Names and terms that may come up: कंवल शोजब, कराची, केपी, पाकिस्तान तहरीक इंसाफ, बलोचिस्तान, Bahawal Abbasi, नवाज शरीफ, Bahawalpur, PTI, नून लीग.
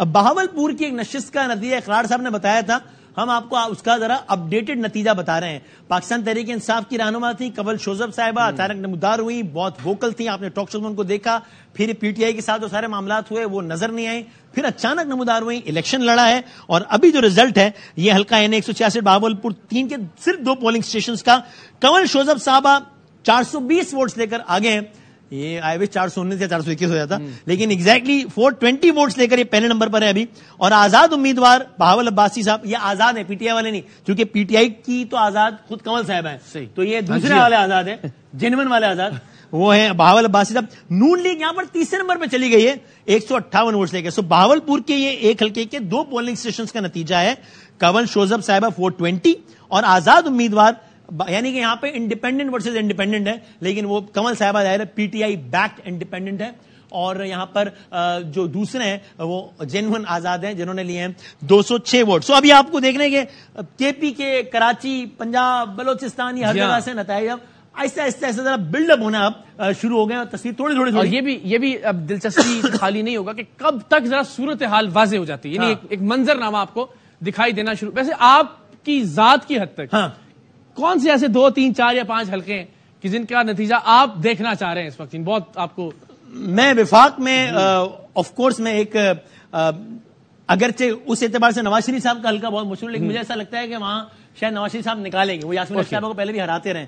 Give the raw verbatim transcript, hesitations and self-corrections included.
अब बहावलपुर की एक नशिस्त का नतीजा इकरार साहब ने बताया था, हम आपको उसका जरा अपडेटेड नतीजा बता रहे हैं। पाकिस्तान तहरीक इंसाफ की रहनुमा थी कंवल शोजब साहिबा, अचानक नमदार हुई, बहुत वोकल थी, आपने टॉक शो में उनको देखा, फिर पीटीआई के साथ जो सारे मामला हुए वो नजर नहीं आए, फिर अचानक नमदार हुई, इलेक्शन लड़ा है और अभी जो रिजल्ट है ये हल्का एन एक सौ छियासठ बहावलपुर तीन के सिर्फ दो पोलिंग स्टेशन का कंवल शोजब साहिबा चार सौ बीस वोट लेकर आगे हैं। ये आई विश चार सौ उन्नीस या चार सौ इक्कीस हो जाता, लेकिन एग्जैक्टली फोर ट्वेंटी वोट लेकर ये पहले नंबर पर है अभी। और आजाद उम्मीदवार बहावल अब्बासी साहब, ये आजाद है, पीटीआई वाले नहीं, क्योंकि पीटीआई की तो आजाद खुद कंवल साहब है, तो ये दूसरे वाले आजाद है, जेन्युइन वाले आजाद वो है बहावल अब्बासी साहब। नून लीग यहां पर तीसरे नंबर पर चली गई है एक सौ अट्ठावन वोट लेकर। सो बहावलपुर के ये एक हल्के के दो पोलिंग स्टेशन का नतीजा है, कंवल शोजब साहिबा फोर ट्वेंटी और आजाद उम्मीदवार, यानी कि यहां पे इंडिपेंडेंट वर्सेस इंडिपेंडेंट है, लेकिन वो कंवल साहिबा जाहिर है पीटीआई बैक्ड इंडिपेंडेंट है, और यहां पर जो दूसरे हैं वो जेन्युइन आजाद हैं जिन्होंने लिए हैं दो सौ छह वोट। सो अभी आपको देखने के केपी के, कराची, पंजाब, बलोचिस्तान, हर जगह से नतीजा ऐसा ऐसा ऐसा जरा बिल्डअप होना अब शुरू हो गए, और तस्वीर थोड़ी थोड़ी, और ये भी ये भी अब दिलचस्पी खाली नहीं होगा कि कब तक जरा सूरत हाल वाजे हो जाती है, यानी एक मंजरनामा आपको दिखाई देना शुरू। वैसे आपकी जात की हद तक कौन से ऐसे दो तीन चार या पांच हलके हैं कि जिनका नतीजा आप देखना चाह रहे हैं इस वक्त? बहुत आपको मैं विफाक में ऑफ कोर्स मैं एक आ, अगरचे उस एतबार से नवाज शरीफ साहब का हल्का बहुत मशहूर, लेकिन मुझे ऐसा लगता है कि वहां शायद नवाज शरीफ साहब निकालेंगे, वो यास्मीन साहब को पहले भी हराते रहे।